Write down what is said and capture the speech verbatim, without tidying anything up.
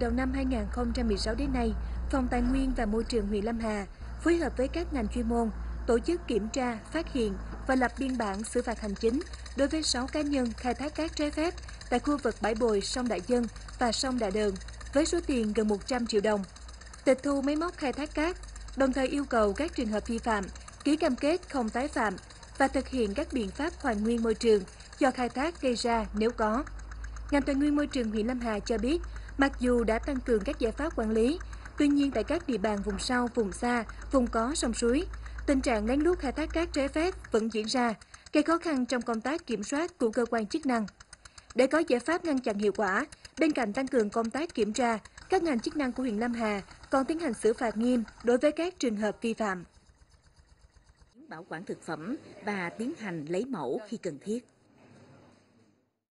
Từ đầu năm hai nghìn không trăm mười sáu đến nay, Phòng Tài nguyên và Môi trường huyện Lâm Hà phối hợp với các ngành chuyên môn tổ chức kiểm tra, phát hiện và lập biên bản xử phạt hành chính đối với sáu cá nhân khai thác cát trái phép tại khu vực bãi bồi sông Đại Dân và sông Đại Đờn với số tiền gần một trăm triệu đồng. Tịch thu máy móc khai thác cát, đồng thời yêu cầu các trường hợp vi phạm ký cam kết không tái phạm và thực hiện các biện pháp hoàn nguyên môi trường do khai thác gây ra nếu có. Ngành Tài nguyên Môi trường huyện Lâm Hà cho biết, mặc dù đã tăng cường các giải pháp quản lý, tuy nhiên tại các địa bàn vùng sâu, vùng xa, vùng có sông suối, tình trạng lén lút khai thác cát trái phép vẫn diễn ra, gây khó khăn trong công tác kiểm soát của cơ quan chức năng. Để có giải pháp ngăn chặn hiệu quả, bên cạnh tăng cường công tác kiểm tra, các ngành chức năng của huyện Lâm Hà còn tiến hành xử phạt nghiêm đối với các trường hợp vi phạm, bảo quản thực phẩm và tiến hành lấy mẫu khi cần thiết.